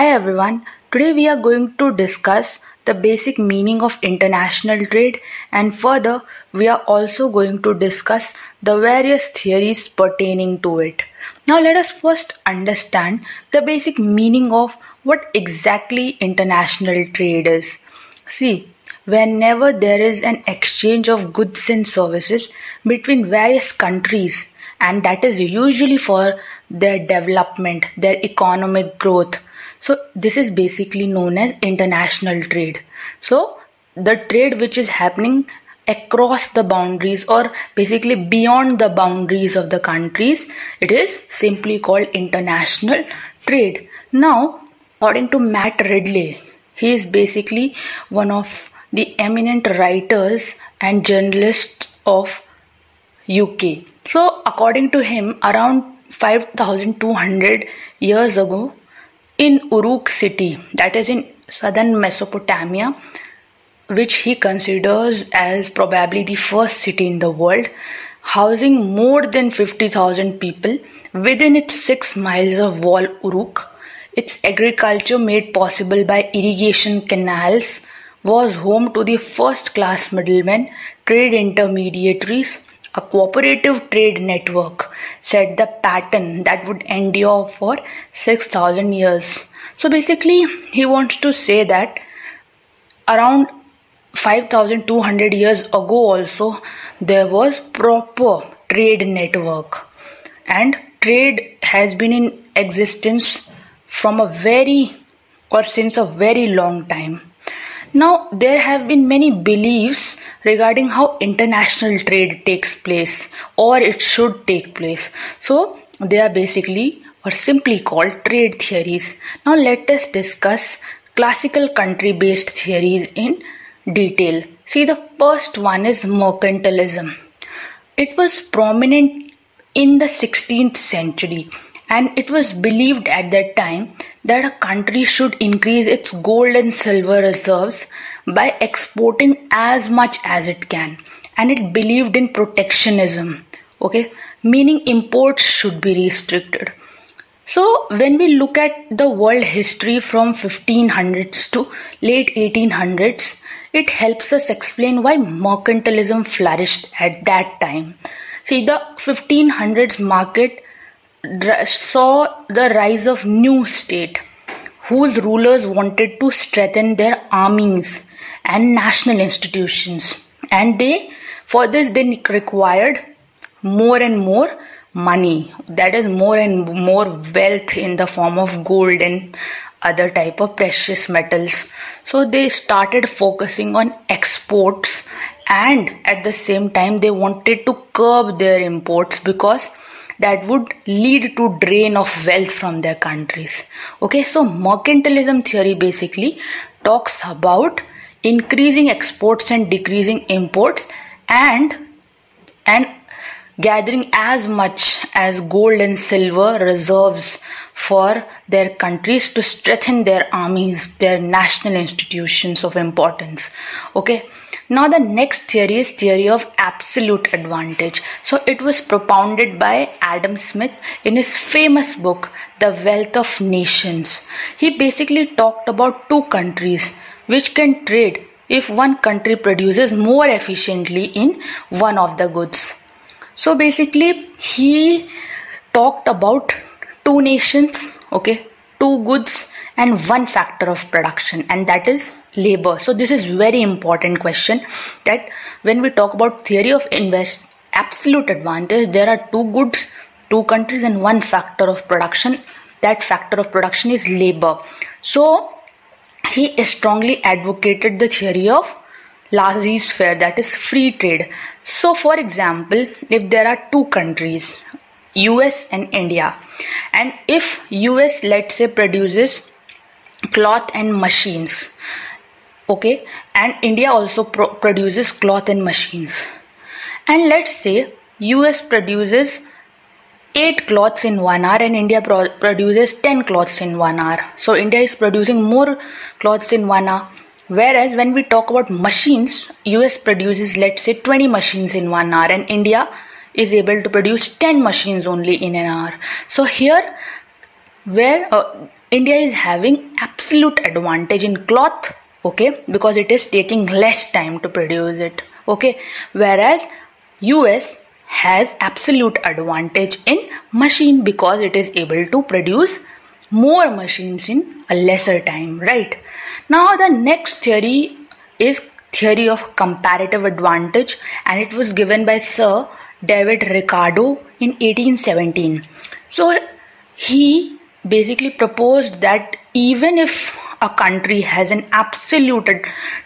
Hi everyone, today we are going to discuss the basic meaning of international trade, and further we are also going to discuss the various theories pertaining to it. Now let us first understand the basic meaning of what exactly international trade is. See, whenever there is an exchange of goods and services between various countries, and that is usually for their development, their economic growth. So this is basically known as international trade. So the trade which is happening across the boundaries or basically beyond the boundaries of the countries, it is simply called international trade. Now, according to Matt Ridley, he is basically one of the eminent writers and journalists of UK. So according to him, around 5,200 years ago, in Uruk city, that is in southern Mesopotamia, which he considers as probably the first city in the world, housing more than 50,000 people within its 6 miles of wall Uruk, its agriculture made possible by irrigation canals was home to the first class middlemen, trade intermediaries, a cooperative trade network, set the pattern that would endure for 6,000 years. So basically, he wants to say that around 5,200 years ago also, there was proper trade network. And trade has been in existence from since a very long time. Now, there have been many beliefs regarding how international trade takes place or it should take place. So, they are basically or simply called trade theories. Now, let us discuss classical country-based theories in detail. See, the first one is mercantilism. It was prominent in the 16th century. And it was believed at that time that a country should increase its gold and silver reserves by exporting as much as it can. And it believed in protectionism, okay, meaning imports should be restricted. So when we look at the world history from 1500s to late 1800s, it helps us explain why mercantilism flourished at that time. See, the 1500s market saw the rise of new state whose rulers wanted to strengthen their armies and national institutions, and for this they required more and more money, that is more and more wealth in the form of gold and other type of precious metals. So they started focusing on exports, and at the same time they wanted to curb their imports because that would lead to drain of wealth from their countries. Okay, so mercantilism theory basically talks about increasing exports and decreasing imports and gathering as much as gold and silver reserves for their countries to strengthen their armies, their national institutions of importance. Okay. Now the next theory is theory of absolute advantage. So it was propounded by Adam Smith in his famous book, The Wealth of Nations. He basically talked about two countries which can trade if one country produces more efficiently in one of the goods. So basically he talked about two nations, okay, two goods and one factor of production, and that is labor. So this is very important question that when we talk about theory of absolute advantage, there are two goods, two countries and one factor of production. That factor of production is labor. So he strongly advocated the theory of laissez faire, that is free trade. So for example, if there are two countries, US and India, and if US, let's say, produces cloth and machines, okay, and India also produces cloth and machines, and let's say US produces 8 cloths in 1 hour and India produces 10 cloths in 1 hour. So India is producing more cloths in 1 hour, whereas when we talk about machines, US produces, let's say, 20 machines in 1 hour and India is able to produce 10 machines only in an hour. So here where India is having absolute advantage in cloth, okay, because it is taking less time to produce it, okay, whereas US has absolute advantage in machine because it is able to produce more machines in a lesser time, right? Now the next theory is theory of comparative advantage, and it was given by Sir David Ricardo in 1817. So he basically proposed that even if a country has an absolute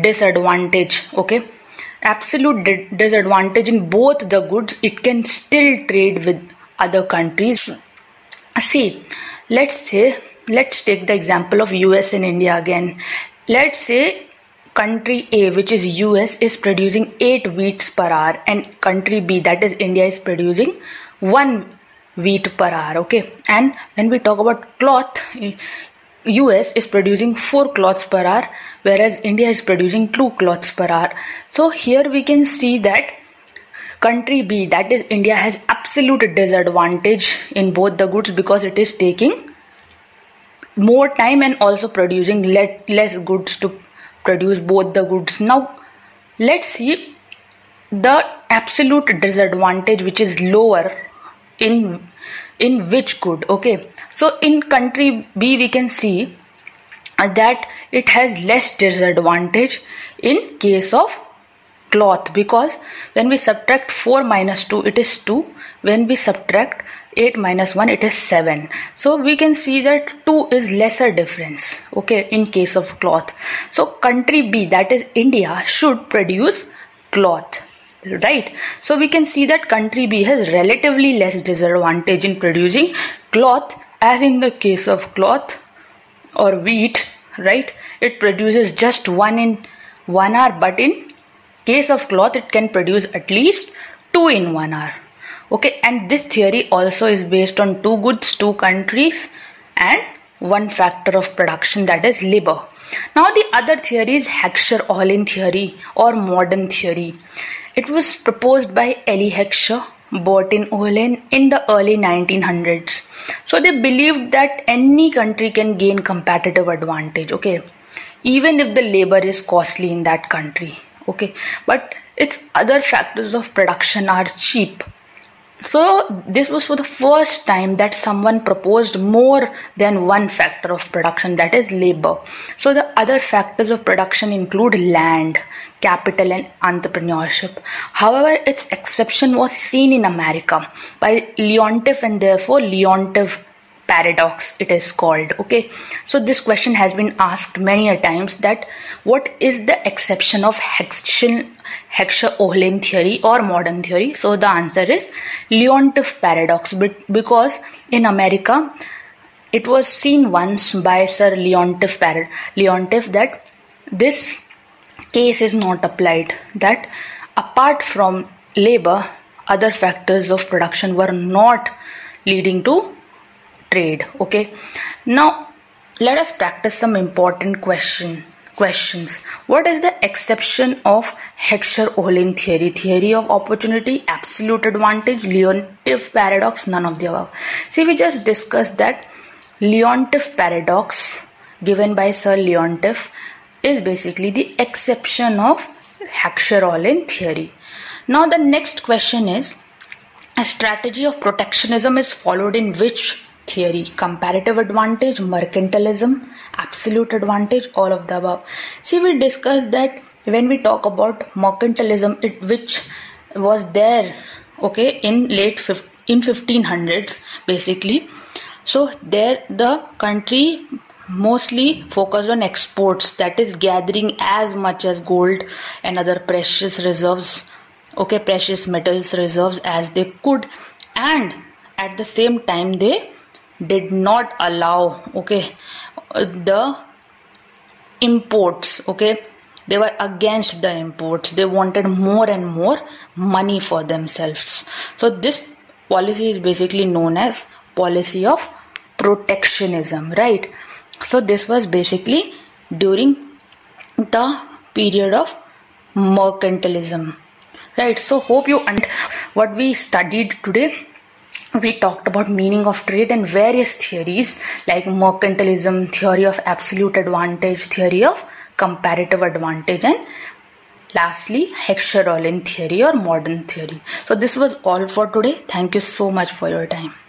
disadvantage, okay, absolute disadvantage in both the goods, it can still trade with other countries. See, let's take the example of US and India again. Let's say country A, which is US, is producing 8 wheats per hour, and country B, that is India, is producing 1 wheat per hour, okay? And when we talk about cloth, US is producing 4 cloths per hour, whereas India is producing 2 cloths per hour. So here we can see that country B, that is India, has absolute disadvantage in both the goods because it is taking more time and also producing less goods to produce both the goods. Now let's see the absolute disadvantage which is lower in which good, okay? So in country B we can see that it has less disadvantage in case of cloth, because when we subtract 4 minus 2 it is 2, when we subtract 8 minus 1 it is 7. So we can see that 2 is lesser difference, okay, in case of cloth. So country B, that is India, should produce cloth, right? So we can see that country B has relatively less disadvantage in producing cloth, as in the case of cloth or wheat, right? It produces just 1 in 1 hour, but in case of cloth it can produce at least 2 in 1 hour, okay? And this theory also is based on 2 goods, 2 countries, and 1 factor of production, that is labor. Now the other theory is Heckscher-Ohlin theory or modern theory. It was proposed by Eli Heckscher, Bertil Ohlin in the early 1900s. So they believed that any country can gain competitive advantage, okay, even if the labor is costly in that country, okay, but its other factors of production are cheap. So this was for the first time that someone proposed more than one factor of production, that is labor. So the other factors of production include land, capital, and entrepreneurship. However, its exception was seen in America by Leontief, and therefore Leontief paradox it is called, okay? So this question has been asked many a times, that what is the exception of Heckscher-Ohlin theory or modern theory? So the answer is Leontief paradox, because in America it was seen once by Sir Leontief that this case is not applied, that apart from labor, other factors of production were not leading to trade, okay? Now let us practice some important questions. What is the exception of Heckscher-Ohlin theory? Theory of opportunity, absolute advantage, Leontief paradox, none of the above. See, we just discussed that Leontief paradox given by Sir Leontief is basically the exception of Heckscher-Ohlin theory. Now the next question is, a strategy of protectionism is followed in which theory? Comparative advantage, mercantilism, absolute advantage, all of the above. See, we discussed that when we talk about mercantilism, which was there, okay, in in 1500s basically. So there the country mostly focused on exports, that is gathering as much as gold and other precious reserves, okay, precious metals reserves as they could, and at the same time they did not allow, okay, the imports, okay, they were against the imports. They wanted more and more money for themselves. So this policy is basically known as policy of protectionism, right? So this was basically during the period of mercantilism, right? So hope you understand what we studied today. we talked about meaning of trade and various theories like mercantilism, theory of absolute advantage, theory of comparative advantage, and lastly Heckscher-Ohlin theory or modern theory. So this was all for today. Thank you so much for your time.